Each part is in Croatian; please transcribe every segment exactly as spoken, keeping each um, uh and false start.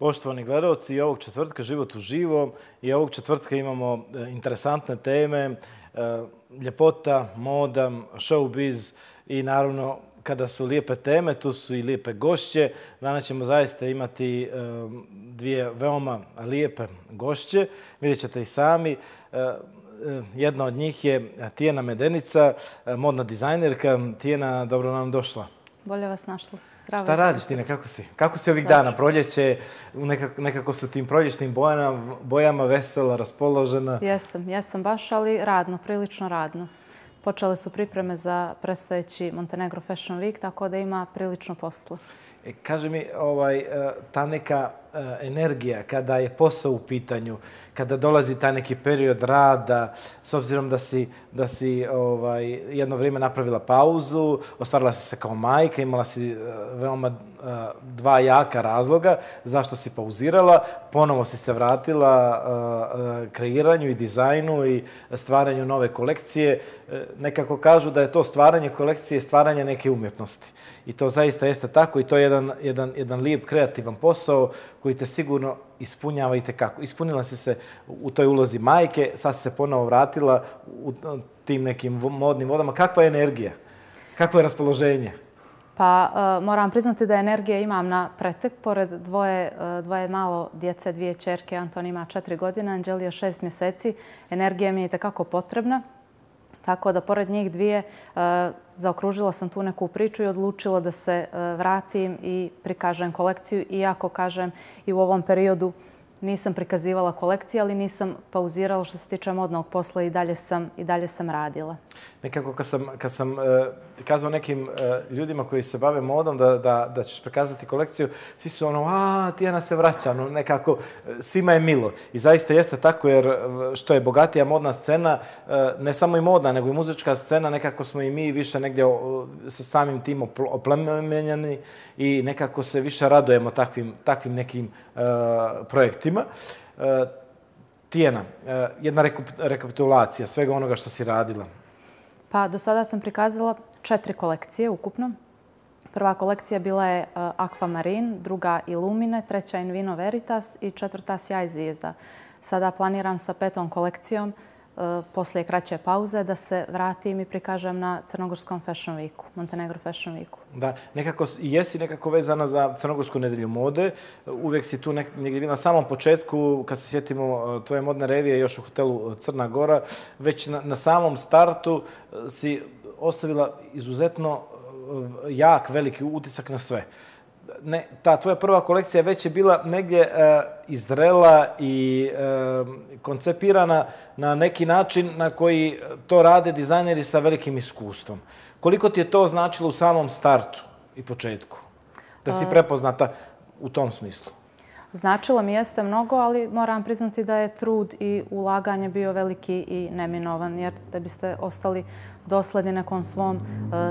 Poštovani gledalci, ovog četvrtka Život u živom i ovog četvrtka imamo interesantne teme, ljepota, moda, showbiz i naravno kada su lijepe teme, tu su i lijepe gošće. Danas ćemo zaista imati dvije veoma lijepe gošće, vidjet ćete i sami. Jedna od njih je Tijana Medenica, modna dizajnerka. Tijana, dobro nam došla. Bolje vas našla. Šta radiš, Tijana, kako si? Kako si ovih dana? Proljeće, nekako su tim proljećnim bojama vesela, raspoložena. Jesam, jesam baš, ali radno, prilično radno. Počele su pripreme za predstojeći Montenegro Fashion Week, tako da ima prilično posla. Kaže mi, ta neka energija kada je posao u pitanju, kada dolazi taj neki period rada, s obzirom da si jedno vrijeme napravila pauzu, ostvarila si se kao majka, imala si veoma dva jaka razloga zašto si pauzirala, ponovo si se vratila kreiranju i dizajnu i stvaranju nove kolekcije. Nekako kažu da je to stvaranje kolekcije i stvaranje neke umjetnosti. I to zaista jeste tako i to je jedan lijep, kreativan posao koji te sigurno ispunjava i tekako. Ispunila si se u toj ulozi majke, sad si se ponovo vratila u tim nekim modnim vodama. Kakva je energija? Kakvo je raspoloženje? Pa moram priznati da energije imam na pretek. Pored dvoje malo djece, dvije čerke, Anton ima četiri godine, Anđelija šest mjeseci. Energija mi je tekako potrebna. Tako da, pored njih dvije, zaokružila sam tu neku priču i odlučila da se vratim i prikažem kolekciju. Iako, kažem, i u ovom periodu nisam prikazivala kolekcije, ali nisam pauzirala što se tiče modnog posla i dalje sam radila. Nekako kad sam kazao nekim ljudima koji se bave modom da ćeš prikazati kolekciju, svi su ono, a, Tijana se vraća, nekako svima je milo. I zaista jeste tako jer što je bogatija modna scena, ne samo i modna, nego i muzička scena, nekako smo i mi više negdje sa samim tim oplemenjeni i nekako se više radujemo takvim nekim projektima. Tijana, jedna rekapitulacija svega onoga što si radila. Pa do sada sam prikazala četiri kolekcije ukupno. Prva kolekcija bila je Aquamarine, druga Ilumine, treća Invino Veritas i četvrta Sjaj Zvijezda. Sada planiram sa petom kolekcijom, poslije kraće pauze, da se vratim i prikažem na Crnogorskom Fashion Weeku, Montenegro Fashion Weeku. Da, nekako jesi nekako vezana za Crnogorsku nedelju mode. Uvijek si tu negdje na samom početku, kad se sjetimo tvoje modne revije još u hotelu Crna Gora, već na samom startu si ostavila izuzetno jak, veliki utisak na sve. Ta tvoja prva kolekcija već je bila negdje izrela i konceptirana na neki način na koji to rade dizajneri sa velikim iskustvom. Koliko ti je to značilo u samom startu i početku? Da si prepoznata u tom smislu? Značilo mi jeste mnogo, ali moram priznati da je trud i ulaganje bio veliki i neminovan, jer da biste ostali dosledni nekom svom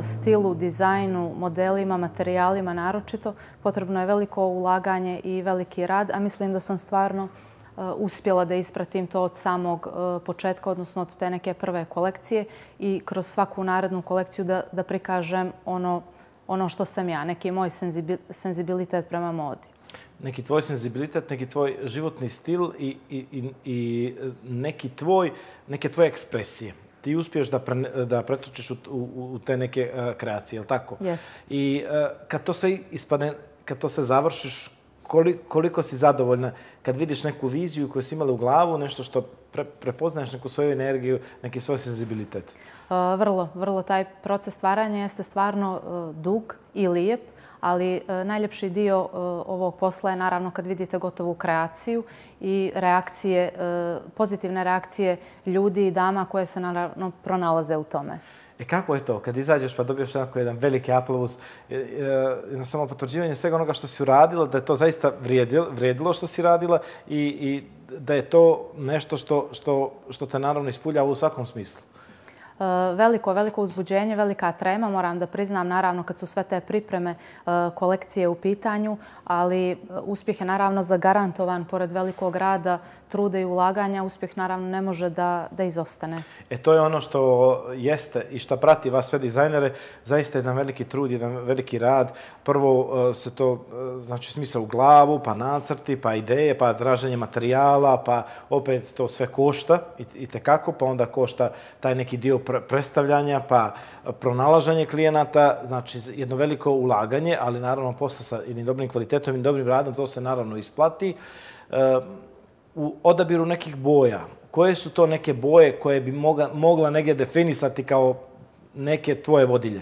stilu, dizajnu, modelima, materijalima naročito, potrebno je veliko ulaganje i veliki rad, a mislim da sam stvarno uspjela da ispratim to od samog početka, odnosno od te neke prve kolekcije i kroz svaku narednu kolekciju da prikažem ono što sam ja, neki moj senzibilitet prema modi. Neki tvoj senzibilitet, neki tvoj životni stil i neke tvoje ekspresije. Ti uspiješ da pretočiš u te neke kreacije, je li tako? Jes. I kad to sve završiš, koliko si zadovoljna kad vidiš neku viziju koju si imala u glavu, nešto što prepoznaješ, neku svoju energiju, neki svoj senzibilitet? Vrlo, vrlo. Taj proces stvaranja jeste stvarno dug i lijep. Ali najljepši dio ovog posla je naravno kad vidite gotovu kreaciju i reakcije, pozitivne reakcije ljudi i dama koje se naravno pronalaze u tome. E kako je to? Kad izađeš pa dobiješ jedan veliki aplauz, samo potvrđivanje svega onoga što si uradila, da je to zaista vrijedilo što si radila i da je to nešto što te naravno ispunjava u svakom smislu. veliko, veliko uzbuđenje, velika trema, moram da priznam, naravno kad su sve te pripreme kolekcije u pitanju, ali uspjeh je naravno zagarantovan pored velikog rada, truda i ulaganja, uspjeh naravno ne može da, da izostane. E to je ono što jeste i što prati vas sve dizajnere, zaista jedan veliki trud, jedan veliki rad. Prvo se to znači smisla u glavu, pa nacrti, pa ideje, pa traženje materijala, pa opet to sve košta i tekako, pa onda košta taj neki dio predstavljanja, pa pronalaženje klijenata, znači jedno veliko ulaganje, ali naravno posla sa jednim dobrim kvalitetom i dobrim radom, to se naravno isplati. U odabiru nekih boja, koje su to neke boje koje bi mogla negdje definisati kao neke tvoje vodilje?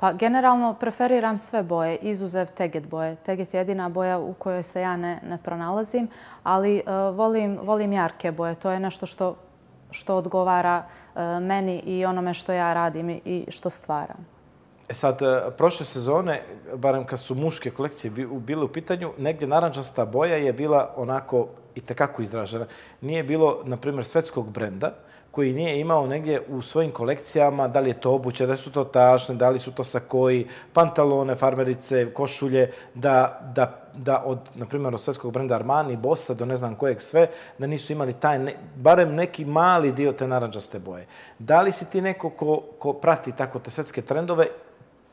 Pa generalno preferiram sve boje, izuzev teget boje. Teget je jedina boja u kojoj se ja ne, ne pronalazim, ali uh, volim, volim jarke boje. To je nešto što, što odgovara uh, meni i onome što ja radim i što stvaram. E sad, prošle sezone, barem kad su muške kolekcije bile u pitanju, negdje narančasta boja je bila onako i tekako izražena. Nije bilo, na primjer, svetskog brenda koji nije imao negdje u svojim kolekcijama, da li je to obuće, da su to tašne, da li su to sakoji, pantalone, farmerice, košulje, da, da, da od, na primjer, od svetskog brenda Armani, Bossa do ne znam kojeg sve, da nisu imali taj, ne, barem neki mali dio te narančaste boje. Da li si ti neko ko, ko prati tako te svetske trendove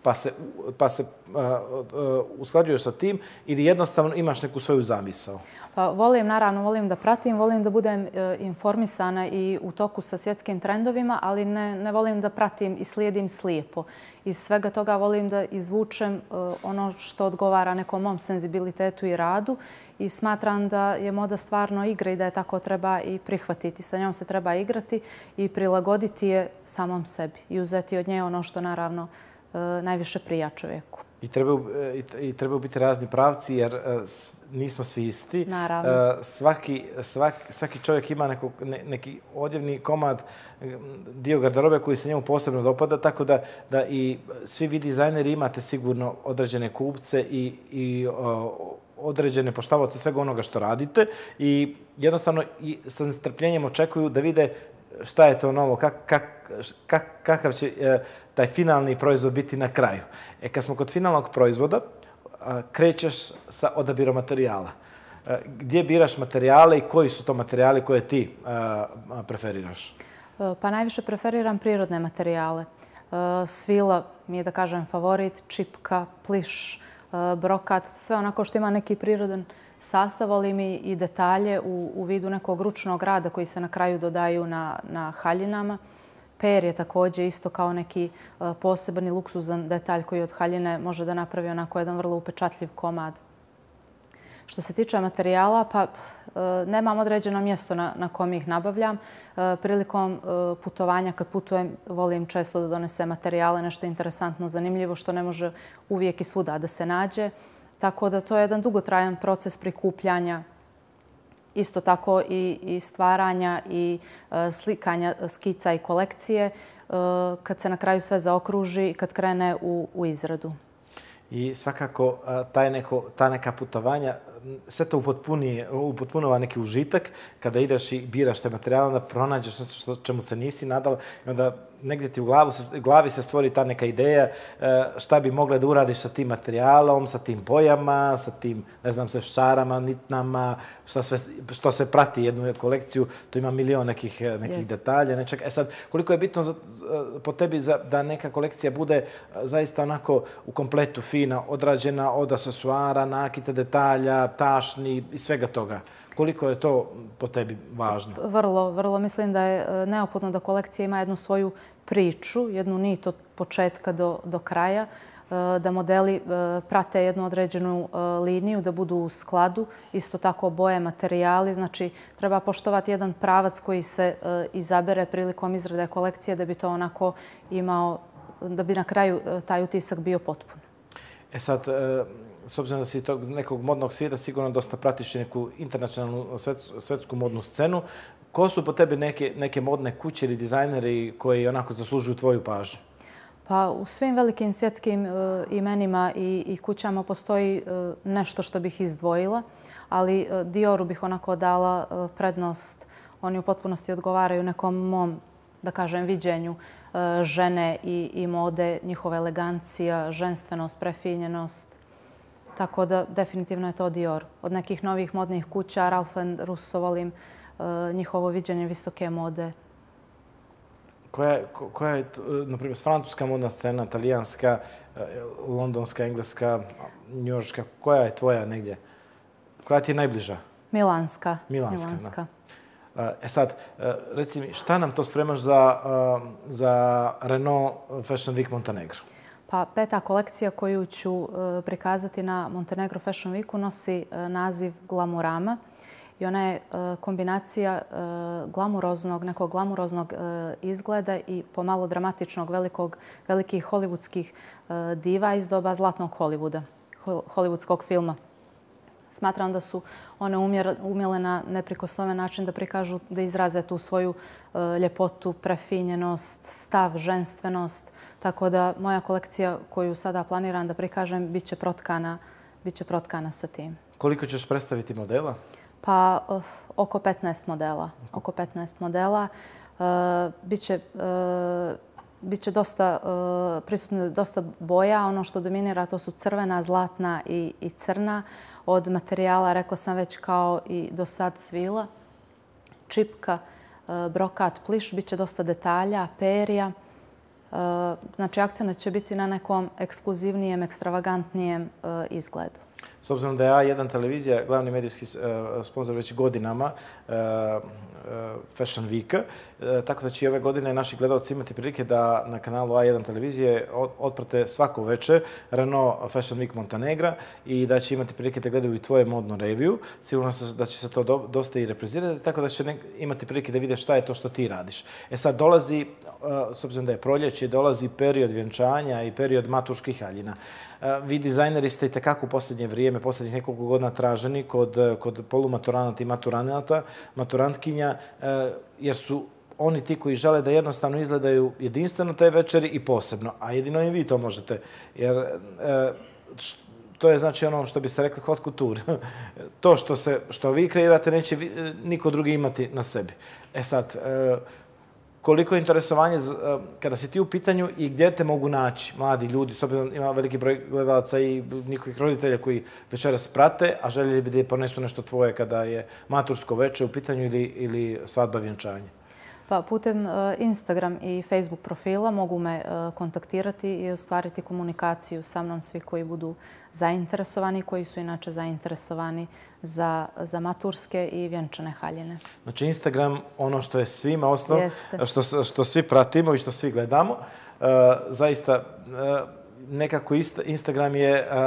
pa se, pa se uh, uh, usklađuješ sa tim ili jednostavno imaš neku svoju zamisao? Pa volim, naravno, volim da pratim, volim da budem e, informisana i u toku sa svjetskim trendovima, ali ne, ne volim da pratim i slijedim slijepo. Iz svega toga volim da izvučem e, ono što odgovara nekom mom senzibilitetu i radu i smatram da je moda stvarno igra i da je tako treba i prihvatiti. Sa njom se treba igrati i prilagoditi je samom sebi i uzeti od nje ono što naravno e, najviše prija čovjeku. I trebaju, i trebaju biti razni pravci jer nismo svi isti. Naravno. Svaki, svaki, svaki čovjek ima neko, ne, neki odjevni komad, dio garderobe koji se njemu posebno dopada, tako da, da i svi vi dizajneri imate sigurno određene kupce i, i o, određene poštavaoce svega onoga što radite i jednostavno i sa strpljenjem očekuju da vide šta je to novo, kak, kak, kak, kakav će e, taj finalni proizvod biti na kraju. E, kad smo kod finalnog proizvoda, a, krećeš sa odabirom materijala. E, gdje biraš materijale i koji su to materijali koje ti a, preferiraš? Pa najviše preferiram prirodne materijale. E, svila mi je, da kažem, favorit, čipka, pliš, e, brokat, sve onako što ima neki prirodan sastav, volim i detalje u, u vidu nekog ručnog rada koji se na kraju dodaju na, na haljinama. Per je također isto kao neki uh, posebni luksuzan detalj koji od haljine može da napravi onako jedan vrlo upečatljiv komad. Što se tiče materijala, pa uh, nemam određeno mjesto na, na kom ih nabavljam. Uh, prilikom uh, putovanja, kad putujem, volim često da donesem materijale, nešto interesantno, zanimljivo, što ne može uvijek i svuda da se nađe. Tako da to je jedan dugotrajan proces prikupljanja, isto tako i, i stvaranja i e, slikanja skica i kolekcije, e, kad se na kraju sve zaokruži i kad krene u, u izradu. I svakako taj neko, ta neka putovanja, sve to upotpunova neki užitak kada ideš i biraš te materijale, onda pronađeš nešto što, čemu se nisi nadala i onda negdje ti u glavu, glavi se stvori ta neka ideja šta bi mogla da uradiš sa tim materijalom, sa tim bojama, sa tim, ne znam, sve šarama, nitnama, šta sve, što se prati jednu kolekciju, tu ima milion nekih, nekih yes. detalja. Nečak. E sad, koliko je bitno za, po tebi za, da neka kolekcija bude zaista onako u kompletu fina, odrađena od asesuara, nakita, detalja, tašni i svega toga? Koliko je to po tebi važno? Vrlo, vrlo. Mislim da je neophodno da kolekcija ima jednu svoju priču, jednu nit od početka do, do kraja, da modeli prate jednu određenu liniju, da budu u skladu, isto tako boje, materijali. Znači, treba poštovati jedan pravac koji se izabere prilikom izrade kolekcije da bi to onako imao, da bi na kraju taj utisak bio potpun. E sad, s obzirom da si tog nekog modnog svijeta, sigurno dosta pratiš neku internacionalnu svetsku modnu scenu. Ko su po tebi neke, neke modne kuće ili dizajneri koji onako zaslužuju tvoju pažnju? Pa u svim velikim svjetskim e, imenima i, i kućama postoji e, nešto što bih izdvojila, ali e, Dioru bih onako dala e, prednost. Oni u potpunosti odgovaraju nekom mom da kažem, viđenju žene i mode, njihova elegancija, ženstvenost, prefinjenost. Tako da definitivno je to Dior. Od nekih novih modnih kuća, Ralph and Russo, volim njihovo viđenje visoke mode. Koja je, na primjer, francuska modna scena, italijanska, londonska, engleska, njujorška, koja je tvoja negdje? Koja ti je najbliža? Milanska. Milanska, da. E sad, reci mi, šta nam to spremaš za Renault Fashion Week Montenegro? Pa peta kolekcija koju ću prikazati na Montenegro Fashion Weeku nosi naziv Glamurama. I ona je kombinacija glamuroznog, nekog glamuroznog izgleda i pomalo dramatičnog velikog, velikih hollywoodskih diva iz doba zlatnog Hollywooda, hollywoodskog filma. Smatram da su one umjele na neprikosnoven način da prikažu, da izraze tu svoju ljepotu, prefinjenost, stav, ženstvenost. Tako da moja kolekcija koju sada planiram da prikažem bit će protkana, bit će protkana sa tim. Koliko ćeš predstaviti modela? Pa oko petnaest modela. Oko petnaest modela. Biće biće dosta prisutno dosta boja, ono što dominira to su crvena, zlatna i i crna, od materijala, rekla sam već, kao i do sad svila, čipka, brokat, pliš, biće dosta detalja, perija. Znači akcenat će biti na nekom ekskluzivnijem, ekstravagantnijem izgledu. S obzirom da je A jedan televizija glavni medijski sponsor već godinama Fashion Weeka, tako da će i ove godine naši gledalci imati prilike da na kanalu A jedan televizije otprate svako večer Renault Fashion Week Montenegra i da će imati prilike da gledaju i tvoje modnu reviju. Sigurno da će se to dosta i reprezirati, tako da će imati prilike da vide šta je to što ti radiš. E sad dolazi, s obzirom da je proljeće, dolazi period vjenčanja i period maturskih haljina. Vi dizajneri ste i tekako u posljednje vrijeme, posljednjih nekoliko godina traženi kod polumaturanata i maturanata, maturantkinja, jer su oni ti koji žele da jednostavno izgledaju jedinstveno te večeri i posebno. A jedino i vi to možete. Jer to je znači ono što biste rekli hot couture. To što vi kreirate neće niko drugi imati na sebi. E sad, koliko je interesovanje kada si ti u pitanju i gdje te mogu naći mladi ljudi, s obzirom ima veliki broj gledalaca i njihovih roditelja koji večeras prate, a željeli bi da ponesu nešto tvoje kada je matursko večer u pitanju ili svadba, vjenčanje? Pa putem Instagram i Facebook profila mogu me kontaktirati i ostvariti komunikaciju sa mnom svi koji budu zainteresovani, koji su inače zainteresovani za, za maturske i vjenčane haljine. Znači Instagram, ono što je svima osnov, što, što svi pratimo i što svi gledamo. E, zaista, nekako Instagram je a,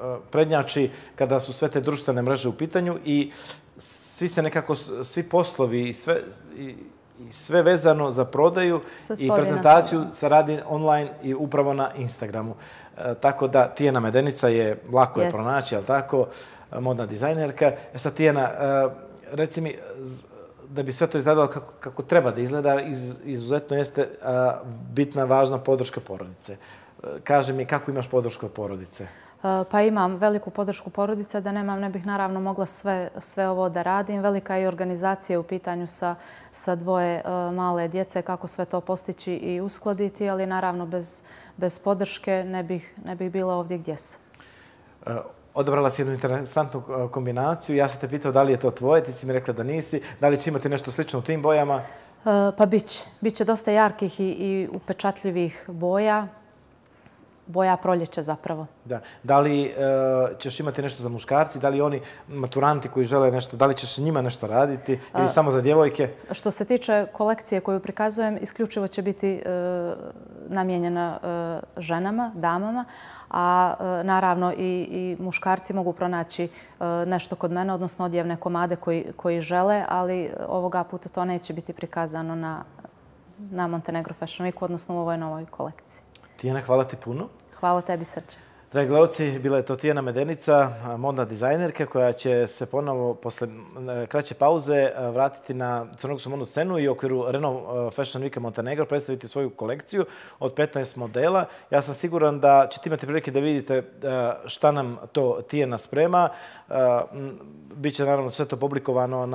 a, prednjači kada su sve te društvene mreže u pitanju i svi se nekako, svi poslovi i sve, i, i sve vezano za prodaju i prezentaciju se radi online i upravo na Instagramu. E, tako da Tijana Medenica je, lako yes. je pronaći, ali tako, modna dizajnerka. E sad Tijana, e, reci mi, da bi sve to izgledalo kako, kako treba da izgleda, iz, izuzetno jeste a, bitna, važna podrška porodice. E, kaži mi, kako imaš podršku porodice? Pa imam veliku podršku porodice, da nemam ne bih naravno mogla sve, sve ovo da radim. Velika je organizacija u pitanju sa, sa dvoje male djece, kako sve to postići i uskladiti, ali naravno bez, bez podrške ne bih, ne bih bila ovdje gdje sam. Odabrala si jednu interesantnu kombinaciju. Ja sam te pitao da li je to tvoje, ti si mi rekla da nisi. Da li će imati nešto slično u tim bojama? Pa biće. Biće dosta jarkih i, i upečatljivih boja. Boja proljeća zapravo. Da. Da li e, ćeš imati nešto za muškarci? Da li oni maturanti koji žele nešto, da li ćeš njima nešto raditi ili e, samo za djevojke? Što se tiče kolekcije koju prikazujem, isključivo će biti e, namijenjena e, ženama, damama, a e, naravno i, i muškarci mogu pronaći e, nešto kod mene, odnosno odjevne komade koji, koji žele, ali ovoga puta to neće biti prikazano na, na Montenegro Fashion Weeku, odnosno u ovoj novoj kolekciji. Tijana, hvala ti puno. Hvala tebi, Srđan. Dragi gledalci, bila je to Tijana Medenica, modna dizajnerka koja će se ponovo posle kraće pauze vratiti na crnogorsku modnu scenu i u okviru Renault Fashion Weeka Montenegro predstaviti svoju kolekciju od petnaest modela. Ja sam siguran da ćete imati prilike da vidite šta nam to Tijana sprema. Biće naravno sve to publikovano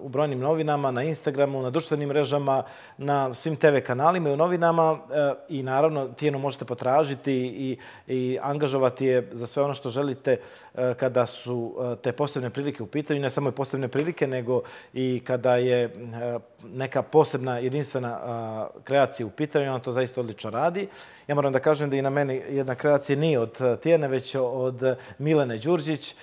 u brojnim novinama, na Instagramu, na društvenim mrežama, na svim te ve kanalima i u novinama. I naravno Tijanu možete potražiti i angažovati je za sve ono što želite kada su te posebne prilike u pitanju. Ne samo posebne prilike, nego i kada je neka posebna, jedinstvena kreacija u pitanju. Ona to zaista odlično radi. Ja moram da kažem da i na meni jedna kreacija nije od Tijane, već od Milene Đurđić,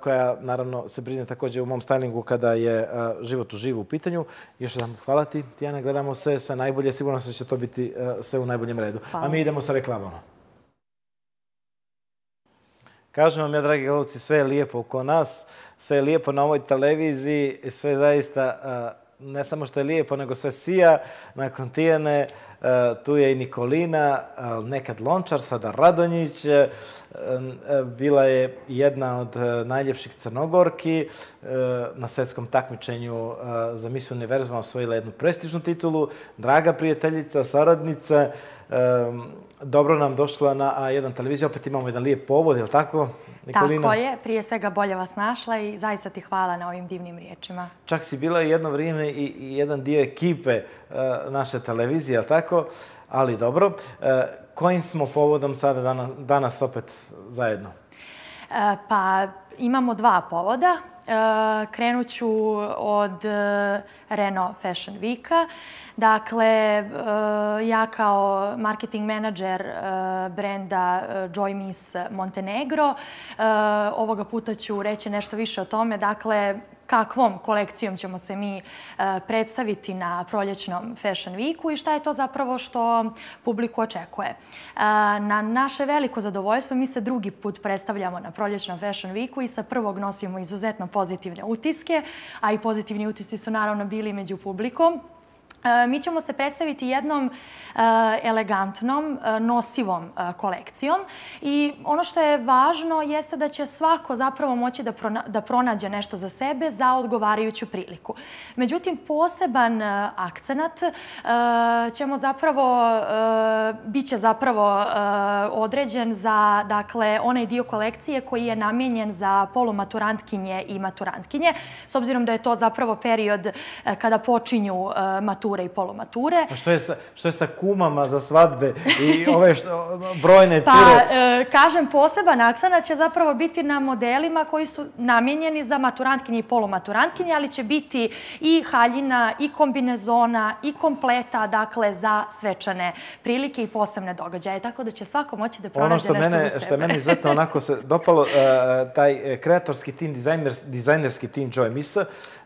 koja naravno se brine također u mom stylingu kada je život u živu u pitanju. Još jedan hvala ti, Tijana. Gledamo se, sve najbolje. Sigurno se će to biti sve u najboljem redu. A mi idemo sa reklamama. Kažem vam ja, dragi gledalci, sve je lijepo oko nas, sve je lijepo na ovoj televiziji, sve zaista, ne samo što je lijepo, nego sve sija. Nakon Tijane, tu je i Nikolina, nekad Lončar, sada Radonjić. Bila je jedna od najljepših Crnogorki. Na svetskom takmičenju za Miss Univerzum osvojila jednu prestižnu titulu. Draga prijateljica, saradnica, dobro nam došla na A jedan televiziju. Opet imamo jedan lijep povod, je li tako, Nikolina? Tako je. Prije svega bolje vas našla i zaista ti hvala na ovim divnim riječima. Čak si bila jedno vrijeme i jedan dio ekipe naše televizije, je li tako? Ali dobro, kojim smo povodom sada danas opet zajedno? Pa imamo dva povoda. Krenut ću od Renault Fashion Weeka. Dakle, ja kao marketing menadžer brenda Joy Miss Montenegro ovoga puta ću reći nešto više o tome. Dakle, kakvom kolekcijom ćemo se mi predstaviti na proljećnom Fashion Weeku i šta je to zapravo što publiku očekuje. Na naše veliko zadovoljstvo mi se drugi put predstavljamo na proljećnom Fashion Weeku i sa prvog nosimo izuzetno pozitivne utiske, a i pozitivni utisci su naravno bili među publikom. Mi ćemo se predstaviti jednom elegantnom, nosivom kolekcijom i ono što je važno jeste da će svako zapravo moći da pronađe nešto za sebe za odgovarajuću priliku. Međutim, poseban akcenat ćemo zapravo, bit će zapravo određen za, dakle, onaj dio kolekcije koji je namijenjen za polumaturantkinje i maturantkinje, s obzirom da je to zapravo period kada počinju maturantkinje i polomature. Što je sa kumama za svadbe i ove brojne cure? Pa, kažem, poseban akcenat će zapravo biti na modelima koji su namijenjeni za maturantkinje i polomaturantkinje, ali će biti i haljina, i kombinezona, i kompleta, dakle, za svečane prilike i posebne događaje. Tako da će svako moći da pronađe nešto za sebe. Ono što je meni izuzetno onako se dopalo, taj kreatorski tim, dizajnerski tim Joy Miss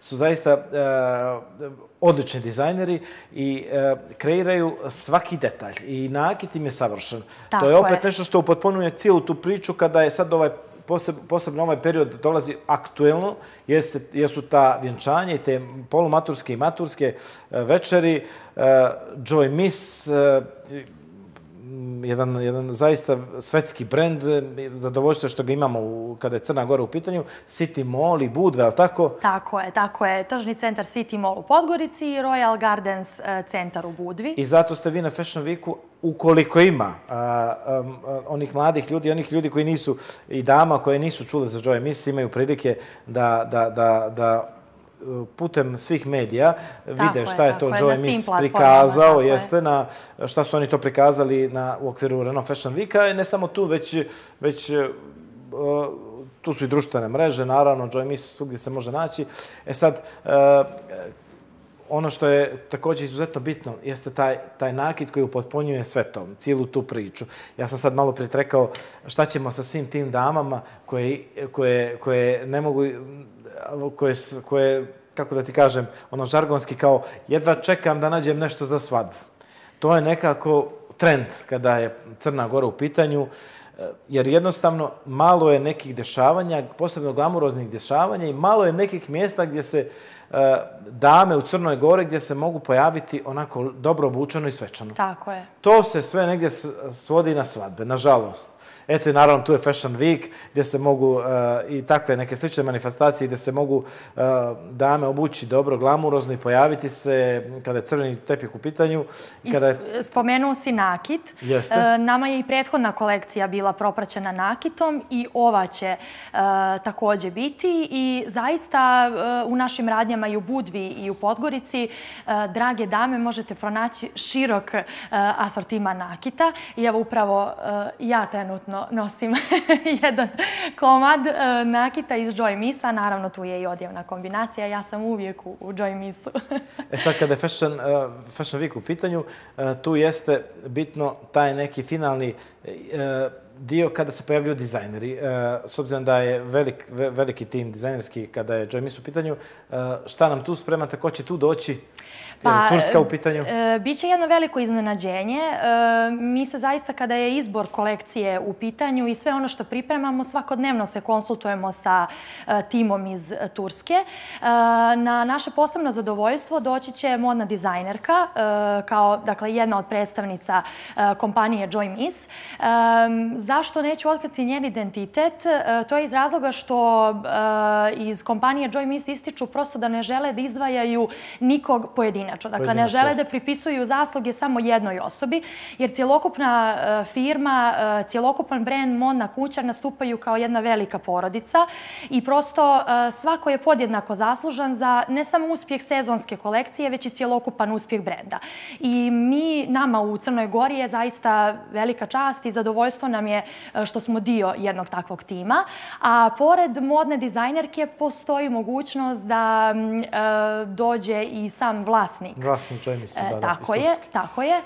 su zaista odlični dizajneri i kreiraju svaki detalj i nakit im je savršen. To je opet nešto što upotpunjuje cijelu tu priču kada je sad ovaj posebno ovaj period dolazi aktuelno, jesu ta vjenčanja i te polumaturske i maturske večeri. Joy Miss, jedan zaista svetski brend, zadovoljstvo je što ga imamo kada je Crna Gora u pitanju, City Mall i Budve, ali tako? Tako je, tako je. Tržni centar City Mall u Podgorici i Royal Gardens centar u Budvi. I zato ste vi na Fashion Weeku, ukoliko ima onih mladih ljudi, onih ljudi koji nisu i dama koje nisu čule za Joy Miss, imaju prilike da putem svih medija vide šta je to Joy Miss prikazao, šta su oni to prikazali u okviru Renault Fashion Weeka. Ne samo tu, već tu su i društvene mreže, naravno, Joy Miss svugdje se može naći. E sad, ono što je također izuzetno bitno jeste taj nakit koji upotpunjuje sve to, cijelu tu priču. Ja sam sad malo prije rekao šta ćemo sa svim tim damama koje ne mogu, koje, kako da ti kažem, ono žargonski kao jedva čekam da nađem nešto za svadbu. To je nekako trend kada je Crna Gora u pitanju, jer jednostavno malo je nekih dešavanja, posebno glamuroznih dešavanja i malo je nekih mjesta gdje se dame u Crnoj Gori gdje se mogu pojaviti onako dobro obučeno i svečano. Tako je. To se sve negdje svodi na svadbe, nažalost. Eto i naravno tu je Fashion Week gdje se mogu i takve neke slične manifestacije gdje se mogu dame obući dobro, glamurozno i pojaviti se kada je crveni tepih u pitanju. Spomenuo si nakit. Nama je i prethodna kolekcija bila propraćena nakitom i ova će također biti i zaista u našim radnjama i u Budvi i u Podgorici, drage dame, možete pronaći širok asortima nakita i evo upravo ja trenutno nosim jedan komad nakita iz Joy Missa. Naravno, tu je i odjevna kombinacija. Ja sam uvijek u Joy Missu. E sad, kada je Fashion Week u pitanju, tu jeste bitno taj neki finalni dio kada se pojavljuju dizajneri. S obzirom da je veliki tim dizajnerski kada je Joy Miss u pitanju, šta nam tu spremate, ko će tu doći? Pa, Turska u pitanju? Biće jedno veliko iznenađenje. Mi se zaista kada je izbor kolekcije u pitanju i sve ono što pripremamo, svakodnevno se konsultujemo sa timom iz Turske. Na naše posebno zadovoljstvo doći će modna dizajnerka, kao dakle, jedna od predstavnica kompanije Joy Miss. Zašto neću otkriti njen identitet? To je iz razloga što iz kompanije Joy Miss ističu prosto da ne žele da izdvajaju nikog pojedinačno. Dakle, ne žele da pripisuju zasluge samo jednoj osobi, jer cjelokupna firma, cjelokupan brend, modna kuća nastupaju kao jedna velika porodica i prosto svako je podjednako zaslužan za ne samo uspjeh sezonske kolekcije, već i cjelokupan uspjeh brenda. I mi, nama u Crnoj Gori je zaista velika čast i zadovoljstvo nam je što smo dio jednog takvog tima. A pored modne dizajnerke postoji mogućnost da dođe i sam vlasnik. Vlasnik Joy Miss, da, da, iz Turske. Tako je.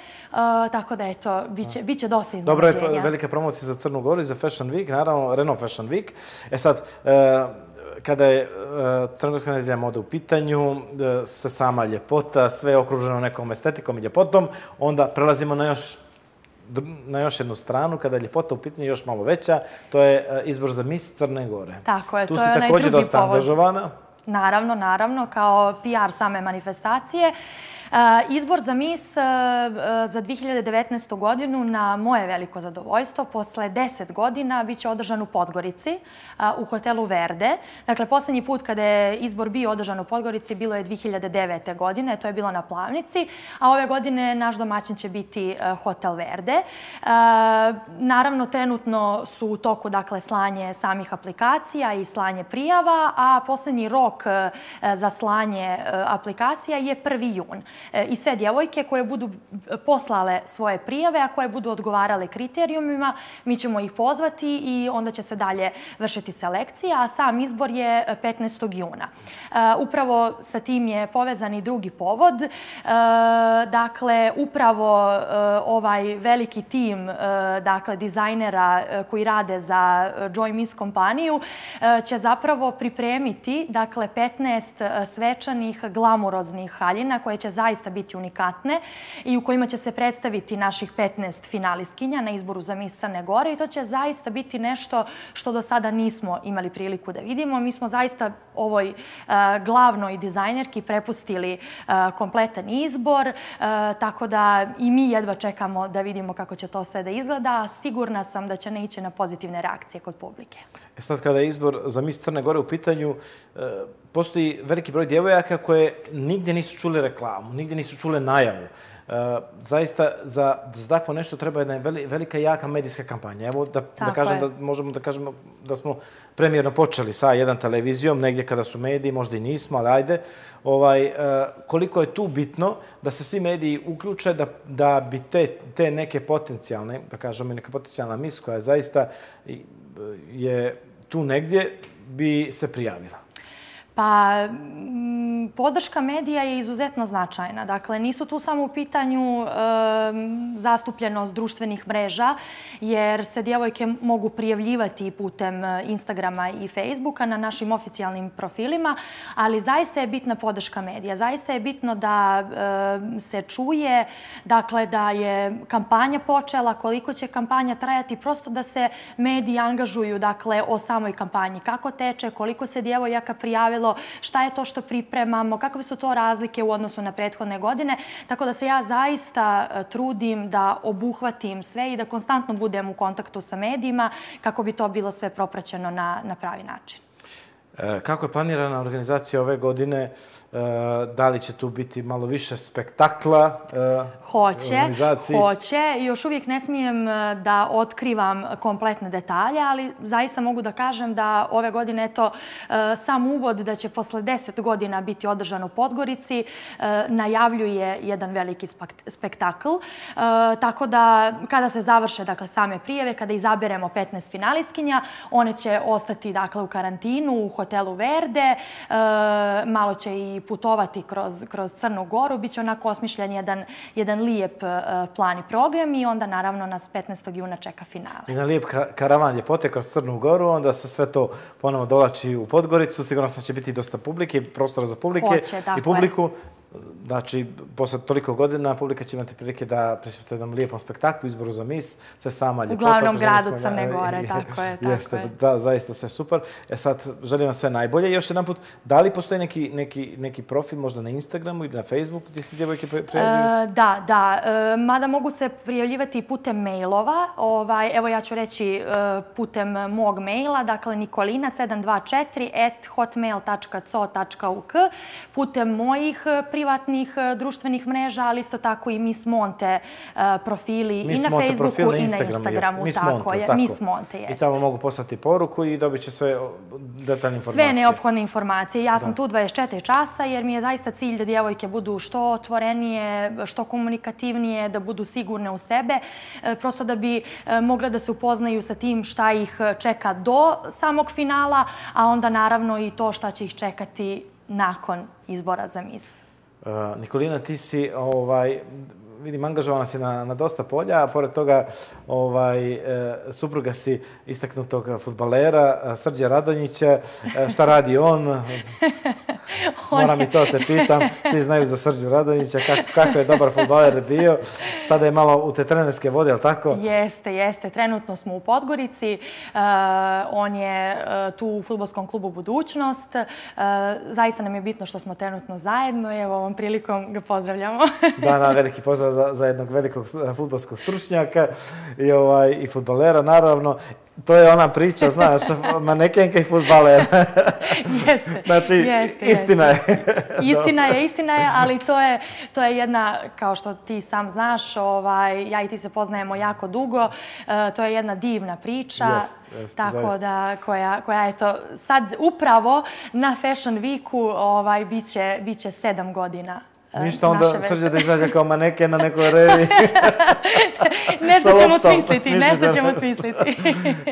Tako da, eto, bit će dosta iznenađenja. Dobro je velika promocija za Crnu Goru i za Fashion Week, naravno Renault Fashion Week. E sad, kada je Crnogorska nedelja moda u pitanju, sve sama ljepota, sve je okruženo nekom estetikom i ljepotom, onda prelazimo na još na još jednu stranu, kada je ljepota u pitanju još malo veća, to je izbor za Miss Crne Gore. Tako je, to je onaj drugi povod. Tu si također dosta angažovana. Naravno, naravno, kao P R same manifestacije. Izbor za Miss za dvije hiljade devetnaestu. godinu, na moje veliko zadovoljstvo, posle deset godina bit će održan u Podgorici, u hotelu Verde. Dakle, posljednji put kada je izbor bio održan u Podgorici bilo je dvije hiljade devete. godine, to je bilo na Plavnici, a ove godine naš domaćin će biti hotel Verde. Naravno, trenutno su u toku slanje samih aplikacija i slanje prijava, a posljednji rok za slanje aplikacija je prvi jun. I sve djevojke koje budu poslale svoje prijave, a koje budu odgovarale kriterijumima, mi ćemo ih pozvati i onda će se dalje vršiti selekcija, a sam izbor je petnaestog juna. Upravo sa tim je povezan i drugi povod. Dakle, upravo ovaj veliki tim dizajnera koji rade za Joy Miss kompaniju će zapravo pripremiti petnaest svečanih glamuroznih haljina koje će zaista biti unikatne i u kojima će se predstaviti naših petnaest finalistkinja na izboru za Miss Crne Gore i to će zaista biti nešto što do sada nismo imali priliku da vidimo. Mi smo zaista ovoj glavnoj dizajnerki prepustili kompletan izbor, tako da i mi jedva čekamo da vidimo kako će to sve da izgleda. Sigurna sam da će naići na pozitivne reakcije kod publike. E sad, kada je izbor za Miss Crne Gore u pitanju, postoji veliki broj djevojaka koje nigdje nisu čule reklamu, nigdje nisu čule najavu. Zaista, za takvo nešto treba jedna velika i jaka medijska kampanja. Evo, da kažemo da smo premijerno počeli sa jedan televizijom, negdje kada su mediji, možda i nismo, ali ajde. Koliko je tu bitno da se svi mediji uključe da bi te neke potencijalne, da kažemo i neka potencijalna miss koja zaista je tu negdje, bi se prijavila? Pa, podrška medija je izuzetno značajna. Dakle, nisu tu samo u pitanju zastupljenost društvenih mreža, jer se djevojke mogu prijavljivati putem Instagrama i Facebooka na našim oficijalnim profilima, ali zaista je bitna podrška medija. Zaista je bitno da se čuje, dakle, da je kampanja počela, koliko će kampanja trajati, prosto da se mediji angažuju, dakle, o samoj kampanji, kako teče, koliko se djevojaka prijavilo, radilo, šta je to što pripremamo, kakve su to razlike u odnosu na prethodne godine. Tako da se ja zaista trudim da obuhvatim sve i da konstantno budem u kontaktu sa medijima kako bi to bilo sve propraćeno na pravi način. Kako je planirana organizacija ove godine? Da li će tu biti malo više spektakla? Hoće, hoće. Još uvijek ne smijem da otkrivam kompletne detalje, ali zaista mogu da kažem da ove godine je to sam uvod da će posle deset godina biti održan u Podgorici. Najavljuje jedan veliki spektakl. Tako da kada se završe same prijave, kada izaberemo petnaest finalistkinja, one će ostati u karantinu, u hotelu Verde, malo će i putovati kroz Crnu Goru. Biće onako osmišljen jedan lijep plan i program i onda naravno nas petnaestog juna čeka finale. I na lijep karavan ljepote kroz Crnu Goru, onda se sve to ponovo dolači u Podgoricu. Sigurno će biti dosta publike, prostora za publike i publiku. Znači, posle toliko godina publika će imati prilike da prisustuje jednom lijepom spektaklu, izboru za mis, sve sama ljepota. U glavnom gradu Crne Gore, tako je. Jeste, da, zaista sve super. E sad, želim vam sve najbolje. Još jedan put, da li postoji neki profil, možda na Instagramu ili na Facebooku, gdje se djevojke prijavljuju? Da, da. Mada mogu se prijavljivati putem mailova. Evo ja ću reći putem mog maila, dakle nikolina sedam dva četiri at hotmail tačka co tačka u k, putem mojih prijavljiva privatnih društvenih mreža, ali isto tako i Miss Monte profili i na Facebooku i na Instagramu. Miss Monte, jeste. I tamo mogu poslati poruku i dobit će sve detaljne informacije. Sve neophodne informacije. Ja sam tu dvadeset četiri časa jer mi je zaista cilj da djevojke budu što otvorenije, što komunikativnije, da budu sigurne u sebe, prosto da bi mogle da se upoznaju sa tim šta ih čeka do samog finala, a onda naravno i to šta će ih čekati nakon izbora za Miss. Nikolina, ti si, vidim, angažovana si na dosta polja, a pored toga supruga si istaknutog fudbalera Sjaj Radonjića. Šta radi on? Moram i to te pitam. Svi znaju za Sjaju Radonjića, kako je dobar fudbaler bio. Sada je malo u te trenerske vode, je li tako? Jeste, jeste. Trenutno smo u Podgorici. On je tu u fudbalskom klubu Budućnost. Zaista nam je bitno što smo trenutno zajedno i evo ovom prilikom ga pozdravljamo. Da, da, veliki pozdrav za jednog velikog fudbalskog stručnjaka i fudbalera, naravno. To je ona priča, znaš, manekenka i fudbaler. Jeste. Znači, istina je. Istina je, istina je, ali to je jedna, kao što ti sam znaš, ja i ti se poznajemo jako dugo, to je jedna divna priča, tako da, koja je to sad upravo na Fashion Weeku bit će sedam godina. Ništa, onda Sjaj da izađe kao maneke na nekoj revi. Nešto ćemo smisliti, nešto ćemo smisliti.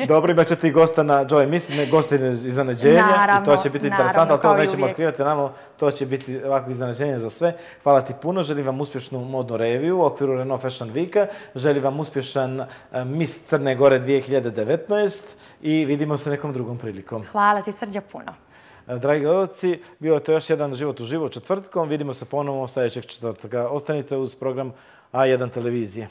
Dobro, imat ćete i gosta na Joy Miss, gosti iznenađenja i to će biti interesantno, ali to nećemo otkrivati namo, to će biti ovako iznenađenje za sve. Hvala ti puno, želim vam uspješnu modnu reviju u okviru Renault Fashion Weeka, želim vam uspješan Miss Crne Gore dvije hiljade devetnaeste i vidimo se nekom drugom prilikom. Hvala ti, Sjaj, puno. Dragi gledalci, bio je to još jedan Život u živo četvrtkom. Vidimo se ponovo sljedećeg četvrtka. Ostanite uz program A jedan televizije.